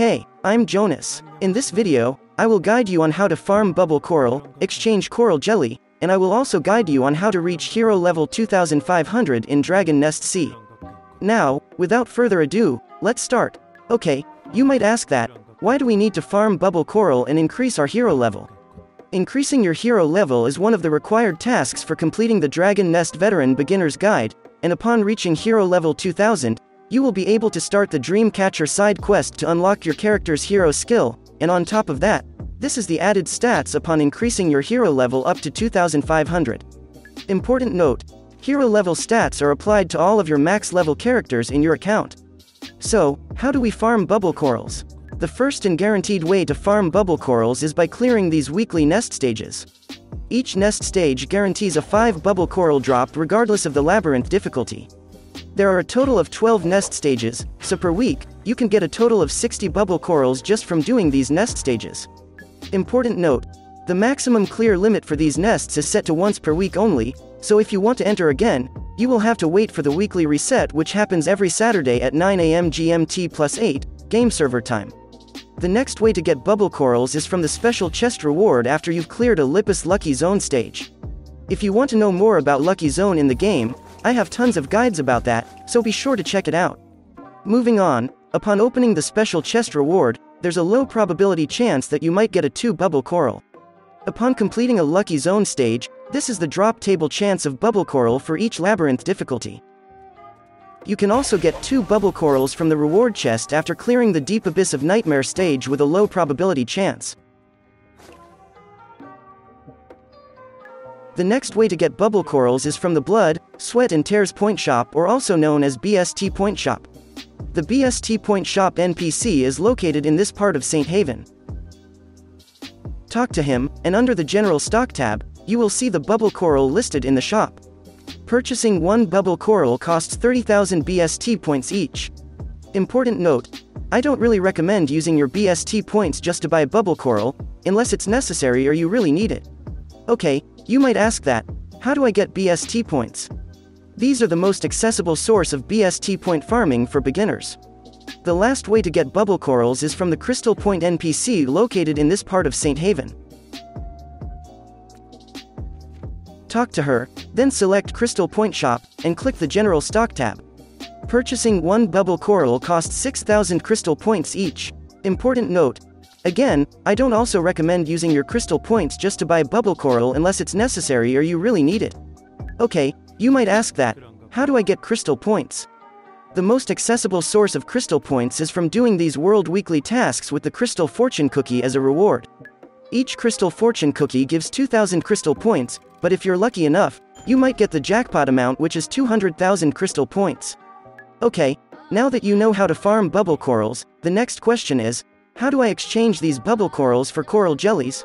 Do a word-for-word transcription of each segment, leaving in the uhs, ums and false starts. Hey, I'm Jonas. In this video, I will guide you on how to farm Bubble Coral, exchange Coral Jelly, and I will also guide you on how to reach Hero Level two thousand five hundred in Dragon Nest Sea. Now, without further ado, let's start. Okay, you might ask that, why do we need to farm Bubble Coral and increase our Hero Level? Increasing your Hero Level is one of the required tasks for completing the Dragon Nest Veteran Beginner's Guide, and upon reaching Hero Level two thousand, you will be able to start the Dreamcatcher side quest to unlock your character's hero skill, and on top of that, this is the added stats upon increasing your hero level up to two thousand five hundred. Important note, hero level stats are applied to all of your max level characters in your account. So, how do we farm bubble corals? The first and guaranteed way to farm bubble corals is by clearing these weekly nest stages. Each nest stage guarantees a five bubble coral drop regardless of the labyrinth difficulty. There are a total of twelve nest stages, so per week, you can get a total of sixty bubble corals just from doing these nest stages. Important note, the maximum clear limit for these nests is set to once per week only, so if you want to enter again, you will have to wait for the weekly reset which happens every Saturday at nine A M G M T plus eight, game server time. The next way to get bubble corals is from the special chest reward after you've cleared a Lapis Lucky Zone stage. If you want to know more about Lucky Zone in the game, I have tons of guides about that, so be sure to check it out. Moving on, upon opening the special chest reward, there's a low probability chance that you might get a two bubble coral. Upon completing a Lucky Zone stage, this is the drop table chance of bubble coral for each labyrinth difficulty. You can also get two bubble corals from the reward chest after clearing the Deep Abyss of Nightmare stage with a low probability chance. The next way to get bubble corals is from the Blood, Sweat and Tears Point Shop, or also known as B S T Point Shop. The B S T Point Shop N P C is located in this part of Saint Haven. Talk to him, and under the General Stock tab, you will see the bubble coral listed in the shop. Purchasing one bubble coral costs thirty thousand B S T points each. Important note, I don't really recommend using your B S T points just to buy bubble coral, unless it's necessary or you really need it. Okay, you might ask that, how do I get B S T points? These are the most accessible source of B S T point farming for beginners. The last way to get bubble corals is from the Crystal Point N P C located in this part of Saint Haven. Talk to her, then select Crystal Point Shop, and click the General Stock tab. Purchasing one bubble coral costs six thousand crystal points each. Important note, again, I don't also recommend using your crystal points just to buy bubble coral unless it's necessary or you really need it. Okay, you might ask that, how do I get crystal points? The most accessible source of crystal points is from doing these world weekly tasks with the crystal fortune cookie as a reward. Each crystal fortune cookie gives two thousand crystal points, but if you're lucky enough, you might get the jackpot amount which is two hundred thousand crystal points. Okay, now that you know how to farm bubble corals, the next question is, how do I exchange these bubble corals for coral jellies?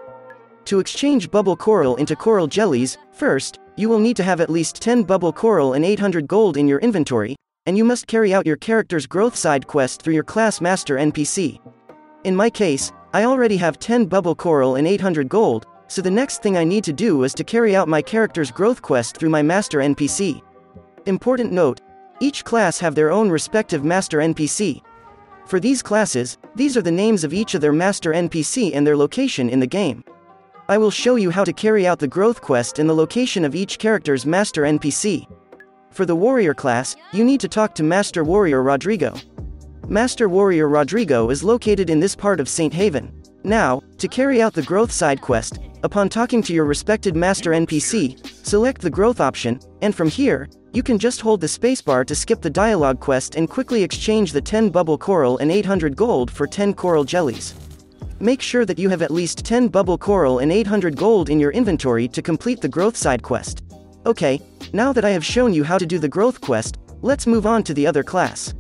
To exchange bubble coral into coral jellies, first, you will need to have at least ten bubble coral and eight hundred gold in your inventory, and you must carry out your character's growth side quest through your class master N P C. In my case, I already have ten bubble coral and eight hundred gold, so the next thing I need to do is to carry out my character's growth quest through my master N P C. Important note, each class have their own respective master N P C. For these classes, these are the names of each of their master N P C and their location in the game. I will show you how to carry out the growth quest and the location of each character's master N P C. For the warrior class, you need to talk to Master Warrior Rodrigo. Master Warrior Rodrigo is located in this part of Saint Haven. Now, to carry out the growth side quest, upon talking to your respected master N P C, select the growth option, and from here, you can just hold the spacebar to skip the dialogue quest and quickly exchange the ten bubble coral and eight hundred gold for ten coral jellies. Make sure that you have at least ten bubble coral and eight hundred gold in your inventory to complete the growth side quest. Okay, now that I have shown you how to do the growth quest, let's move on to the other class.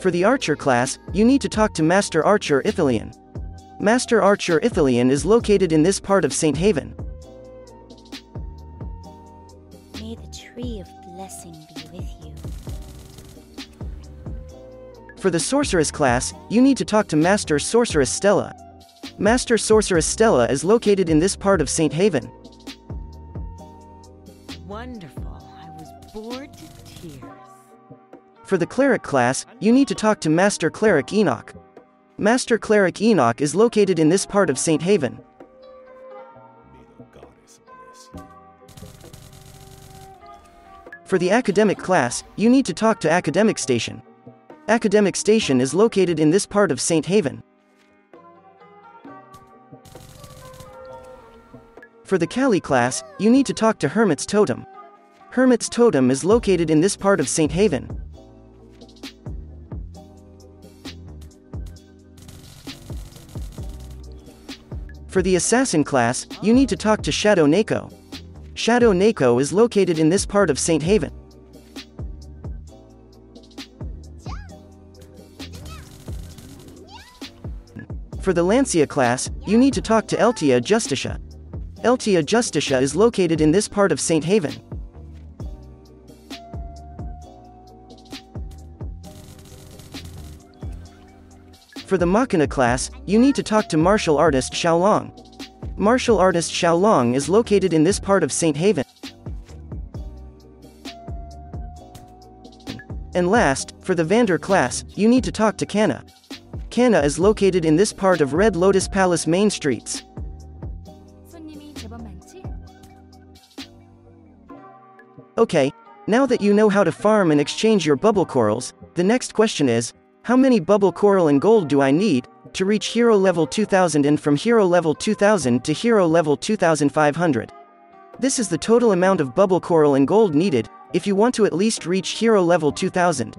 For the archer class, you need to talk to Master Archer Ithelian. Master Archer Ithelian is located in this part of Saint Haven. May the tree of blessing be with you. For the sorceress class, you need to talk to Master Sorceress Stella. Master Sorceress Stella is located in this part of Saint Haven. Wonderful, I was bored to tears. For the cleric class, you need to talk to Master Cleric Enoch. Master Cleric Enoch is located in this part of Saint Haven. For the academic class, you need to talk to Academic Station. Academic Station is located in this part of Saint Haven. For the Kali class, you need to talk to Hermit's Totem. Hermit's Totem is located in this part of Saint Haven. For the Assassin class, you need to talk to Shadow Neko. Shadow Neko is located in this part of Saint Haven. For the Lancia class, you need to talk to Eltia Justicia. Eltia Justicia is located in this part of Saint Haven. For the Machina class, you need to talk to Martial Artist Xiao Long. Martial Artist Xiao Long is located in this part of Saint Haven. And last, for the Vander class, you need to talk to Kana. Kana is located in this part of Red Lotus Palace Main Streets. Okay, now that you know how to farm and exchange your bubble corals, the next question is, how many bubble coral and gold do I need to reach Hero Level two thousand and from Hero Level two thousand to Hero Level two thousand five hundred? This is the total amount of bubble coral and gold needed if you want to at least reach Hero Level two thousand.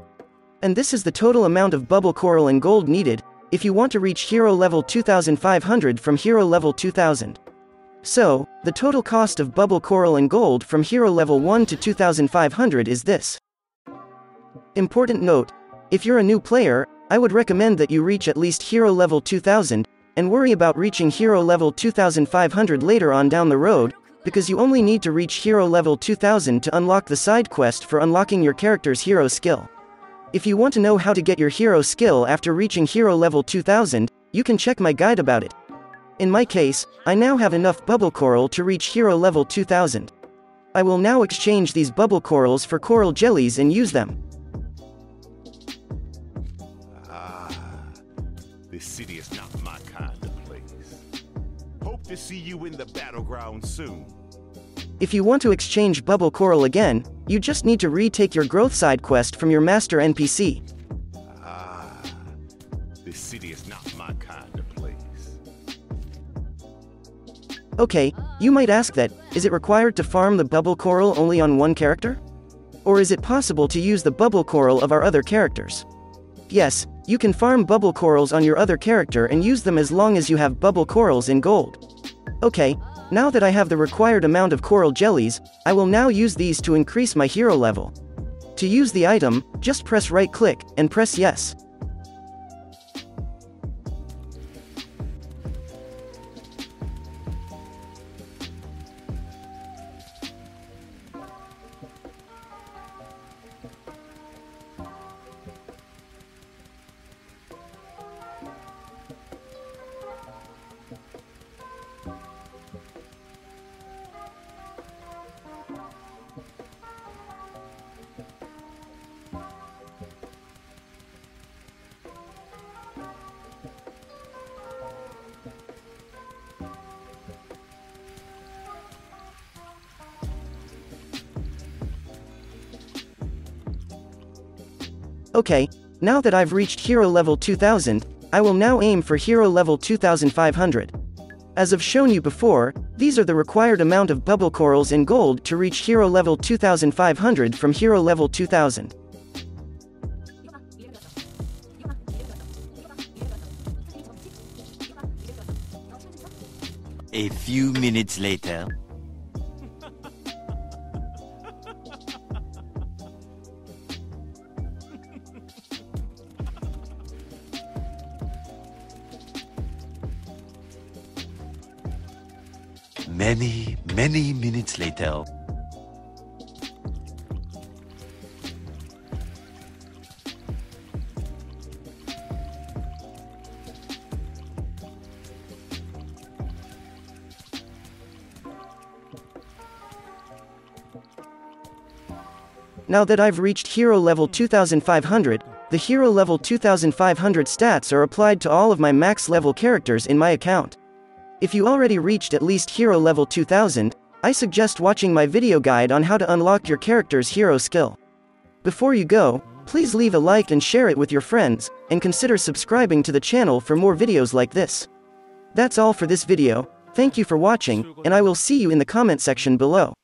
And this is the total amount of bubble coral and gold needed if you want to reach Hero Level two thousand five hundred from Hero Level two thousand. So, the total cost of bubble coral and gold from Hero Level one to two thousand five hundred is this. Important note, if you're a new player, I would recommend that you reach at least Hero Level two thousand, and worry about reaching Hero Level two thousand five hundred later on down the road, because you only need to reach Hero Level two thousand to unlock the side quest for unlocking your character's hero skill. If you want to know how to get your hero skill after reaching Hero Level two thousand, you can check my guide about it. In my case, I now have enough bubble coral to reach Hero Level two thousand. I will now exchange these bubble corals for coral jellies and use them. Ah, this city is not my kind of place. Hope to see you in the battleground soon. If you want to exchange bubble coral again, you just need to retake your growth side quest from your master N P C. Ah, this city is not my kind of place. Okay, you might ask that, is it required to farm the bubble coral only on one character? Or is it possible to use the bubble coral of our other characters? Yes, you can farm bubble corals on your other character and use them as long as you have bubble corals in gold. Okay, now that I have the required amount of coral jellies, I will now use these to increase my hero level. To use the item, just press right-click, and press yes. Okay, now that I've reached Hero Level two thousand, I will now aim for Hero Level two thousand five hundred. As I've shown you before, these are the required amount of bubble corals in gold to reach Hero Level two thousand five hundred from Hero Level two thousand. A few minutes later. Many, many minutes later. Now that I've reached Hero Level two thousand five hundred, The Hero Level two thousand five hundred stats are applied to all of my max level characters in my account. If you already reached at least Hero Level two thousand, I suggest watching my video guide on how to unlock your character's hero skill. Before you go, please leave a like and share it with your friends, and consider subscribing to the channel for more videos like this. That's all for this video, thank you for watching, and I will see you in the comment section below.